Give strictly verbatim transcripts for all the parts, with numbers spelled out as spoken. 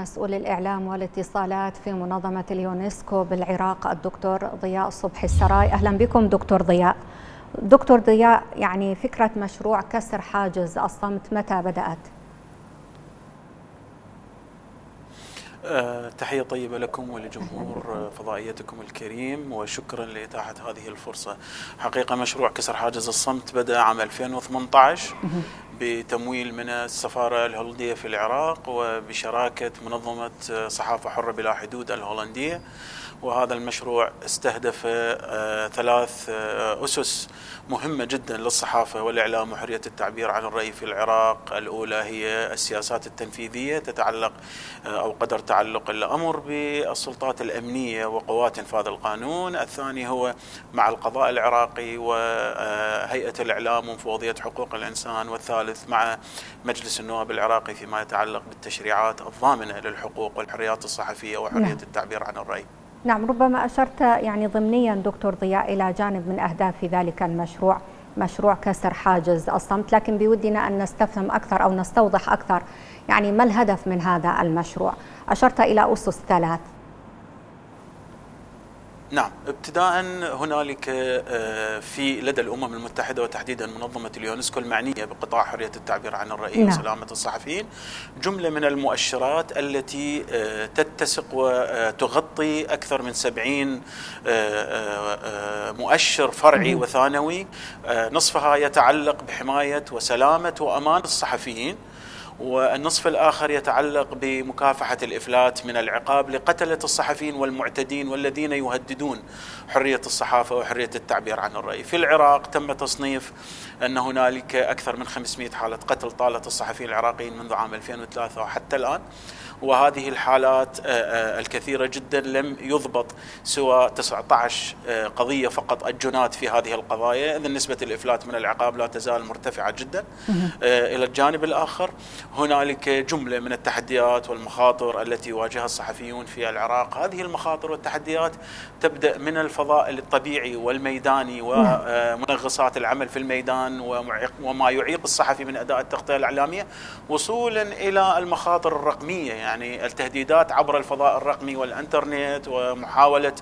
مسؤول الإعلام والاتصالات في منظمة اليونسكو بالعراق الدكتور ضياء صبحي السراي. أهلا بكم دكتور ضياء. دكتور ضياء، يعني فكرة مشروع كسر حاجز الصمت متى بدأت؟ تحية طيبة لكم ولجمهور فضائيتكم الكريم، وشكرا لإتاحة هذه الفرصة. حقيقة مشروع كسر حاجز الصمت بدأ عام ألفين وثمانية عشر بتمويل من السفارة الهولندية في العراق وبشراكة منظمة صحافة حرة بلا حدود الهولندية. وهذا المشروع استهدف ثلاث أسس مهمة جدا للصحافة والإعلام وحرية التعبير عن الرأي في العراق. الأولى هي السياسات التنفيذية، تتعلق أو قدر تعلق الأمر بالسلطات الأمنية وقوات إنفاذ القانون. الثاني هو مع القضاء العراقي وهيئة الإعلام ومفوضية حقوق الإنسان. والثالث مع مجلس النواب العراقي فيما يتعلق بالتشريعات الضامنة للحقوق والحريات الصحفية وحرية التعبير عن الرأي. نعم، ربما أشرت يعني ضمنيا دكتور ضياء إلى جانب من أهداف في ذلك المشروع، مشروع كسر حاجز الصمت، لكن بودنا أن نستفهم أكثر أو نستوضح أكثر يعني ما الهدف من هذا المشروع. أشرت إلى أسس ثلاث. نعم، ابتداء هنالك في لدى الأمم المتحدة وتحديدا منظمة اليونسكو المعنية بقطاع حرية التعبير عن الرأي لا. وسلامة الصحفيين جملة من المؤشرات التي تتسق وتغطي أكثر من سبعين مؤشر فرعي وثانوي، نصفها يتعلق بحماية وسلامة وأمان الصحفيين، والنصف الآخر يتعلق بمكافحة الإفلات من العقاب لقتلة الصحفيين والمعتدين والذين يهددون حرية الصحافة وحرية التعبير عن الرأي. في العراق تم تصنيف أن هنالك أكثر من خمسمئة حالة قتل طالت الصحفيين العراقيين منذ عام ألفين وثلاثة وحتى الآن، وهذه الحالات الكثيرة جدا لم يضبط سوى تسعة عشر قضية فقط الجنات في هذه القضايا. إذن نسبة الإفلات من العقاب لا تزال مرتفعة جدا. إلى الجانب الآخر هنالك جملة من التحديات والمخاطر التي يواجهها الصحفيون في العراق. هذه المخاطر والتحديات تبدأ من الفضاء الطبيعي والميداني ومنغصات العمل في الميدان وما يعيق الصحفي من أداء التغطية الإعلامية، وصولا إلى المخاطر الرقمية، يعني التهديدات عبر الفضاء الرقمي والإنترنت، ومحاولة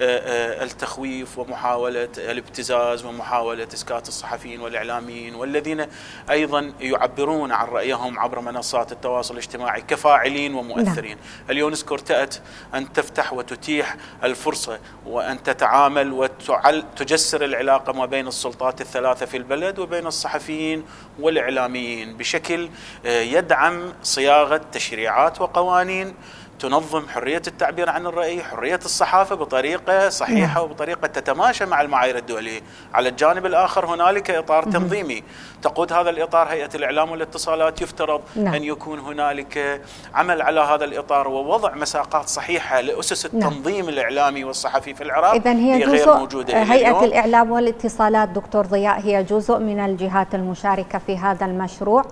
التخويف ومحاولة الابتزاز ومحاولة إسكات الصحفيين والإعلاميين والذين أيضا يعبرون عن رأيهم عبر منصات التواصل الاجتماعي كفاعلين ومؤثرين. اليونسكو ارتأت أن تفتح وتتيح الفرصة وأن تتعامل وتجسر العلاقة ما بين السلطات الثلاثة في البلد وبين الصحفيين والإعلاميين بشكل يدعم صياغة تشريعات وقوانين تنظم حرية التعبير عن الرأي، حرية الصحافة بطريقة صحيحة وبطريقة تتماشى مع المعايير الدولية. على الجانب الآخر هنالك إطار تنظيمي تقود هذا الإطار هيئة الإعلام والاتصالات. يفترض لا. أن يكون هنالك عمل على هذا الإطار ووضع مساقات صحيحة لأسس التنظيم لا. الإعلامي والصحفي في العراق. إذن هي غير موجودة. هيئة الإعلام والاتصالات دكتور ضياء هي جزء من الجهات المشاركة في هذا المشروع؟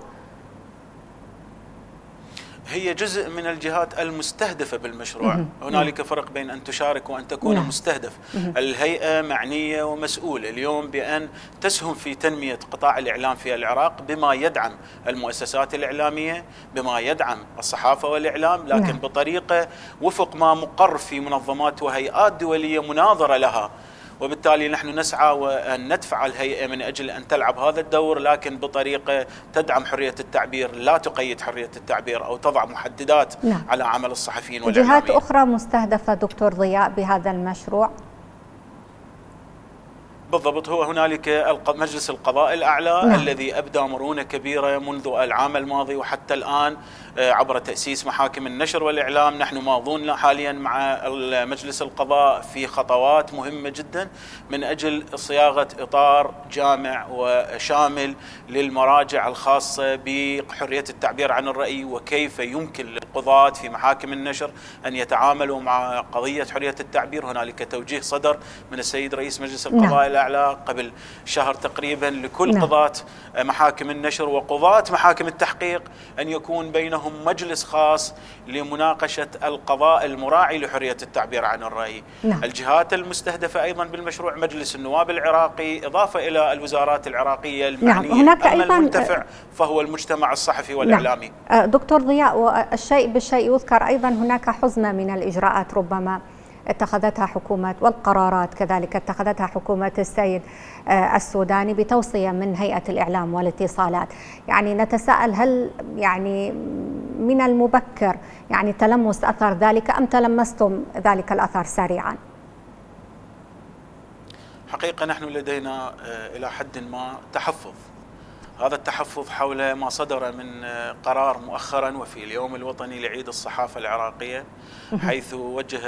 هي جزء من الجهات المستهدفة بالمشروع. هنالك فرق بين أن تشارك وأن تكون مستهدف. الهيئة معنية ومسؤولة اليوم بأن تسهم في تنمية قطاع الإعلام في العراق بما يدعم المؤسسات الإعلامية، بما يدعم الصحافة والإعلام، لكن بطريقة وفق ما مقر في منظمات وهيئات دولية مناظرة لها. وبالتالي نحن نسعى وأن ندفع الهيئة من أجل أن تلعب هذا الدور، لكن بطريقة تدعم حرية التعبير، لا تقيد حرية التعبير أو تضع محددات لا. على عمل الصحفيين والإعلاميين. جهات أخرى مستهدفة دكتور ضياء بهذا المشروع؟ بالضبط، هو هنالك مجلس القضاء الأعلى نعم. الذي أبدى مرونة كبيرة منذ العام الماضي وحتى الآن عبر تأسيس محاكم النشر والإعلام. نحن ماضون حاليا مع مجلس القضاء في خطوات مهمة جدا من أجل صياغة إطار جامع وشامل للمراجع الخاصة بحرية التعبير عن الرأي، وكيف يمكن للقضاة في محاكم النشر أن يتعاملوا مع قضية حرية التعبير. هنالك توجيه صدر من السيد رئيس مجلس القضاء نعم. الأعلى قبل شهر تقريبا لكل نعم. قضاة محاكم النشر وقضاة محاكم التحقيق أن يكون بينهم مجلس خاص لمناقشة القضاء المراعي لحرية التعبير عن الرأي. نعم. الجهات المستهدفة أيضا بالمشروع مجلس النواب العراقي، إضافة إلى الوزارات العراقية المعنية. نعم. هناك أيضا المنتفع فهو المجتمع الصحفي والإعلامي. نعم. دكتور ضياء، الشيء الشيء بالشيء يذكر أيضا هناك حزمة من الإجراءات ربما اتخذتها حكومة، والقرارات كذلك اتخذتها حكومة السيد السوداني بتوصية من هيئة الإعلام والاتصالات. يعني نتساءل هل يعني من المبكر يعني تلمس أثر ذلك أم تلمستم ذلك الأثر سريعا؟ حقيقة نحن لدينا إلى حد ما تحفظ، هذا التحفظ حول ما صدر من قرار مؤخرا وفي اليوم الوطني لعيد الصحافة العراقية، حيث وجه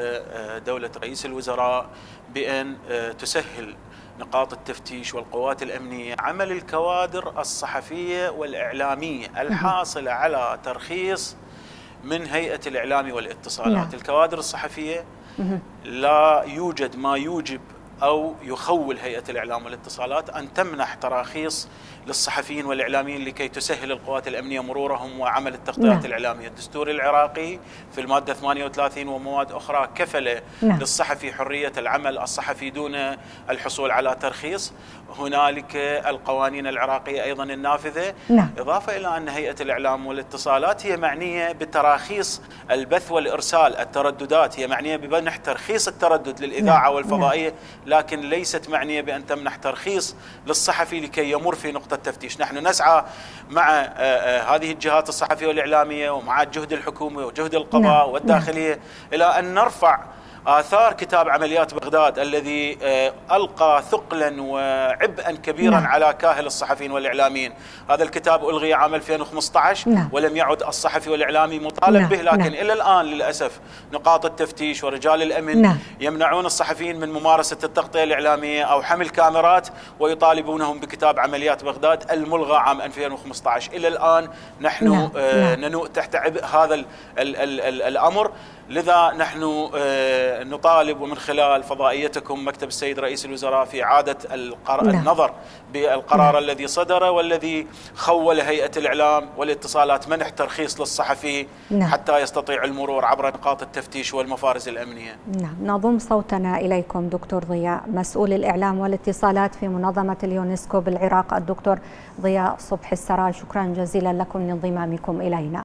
دولة رئيس الوزراء بأن تسهل نقاط التفتيش والقوات الأمنية عمل الكوادر الصحفية والإعلامية الحاصلة على ترخيص من هيئة الإعلام والاتصالات. الكوادر الصحفية لا يوجد ما يوجب أو يخول هيئة الإعلام والاتصالات أن تمنح تراخيص للصحفيين والإعلاميين لكي تسهل القوات الأمنية مرورهم وعمل التغطيات نعم. الإعلامية. الدستور العراقي في المادة ثمانية وثلاثين ومواد أخرى كفل نعم. للصحفي حرية العمل الصحفي دون الحصول على ترخيص. هنالك القوانين العراقية أيضا النافذة نعم. إضافة إلى أن هيئة الإعلام والاتصالات هي معنية بتراخيص البث والإرسال، الترددات هي معنية بمنح ترخيص التردد للإذاعة نعم. والفضائية، لكن ليست معنية بأن تمنح ترخيص للصحفي لكي يمر في نقطة تفتيش. نحن نسعى مع هذه الجهات الصحفية والإعلامية ومع الجهد الحكومي وجهد القضاء نعم. والداخلية إلى أن نرفع آثار كتاب عمليات بغداد الذي ألقى ثقلا وعبئا كبيرا نعم. على كاهل الصحفيين والإعلاميين. هذا الكتاب ألغي عام ألفين وخمسة عشر نعم. ولم يعد الصحفي والإعلامي مطالب نعم. به، لكن نعم. إلى الآن للأسف نقاط التفتيش ورجال الأمن نعم. يمنعون الصحفيين من ممارسة التغطية الإعلامية أو حمل كاميرات ويطالبونهم بكتاب عمليات بغداد الملغى عام ألفين وخمسة عشر. إلى الآن نحن نعم. آه نعم. ننوء تحت عبء هذا ال ال ال ال الأمر. لذا نحن نطالب ومن خلال فضائيتكم مكتب السيد رئيس الوزراء في إعادة النظر بالقرار الذي صدر والذي خول هيئة الإعلام والاتصالات منح ترخيص للصحفي حتى يستطيع المرور عبر نقاط التفتيش والمفارز الأمنية. نعم، نضم صوتنا إليكم دكتور ضياء، مسؤول الإعلام والاتصالات في منظمة اليونسكو بالعراق الدكتور ضياء صبحي السراي، شكرا جزيلا لكم لانضمامكم إلينا.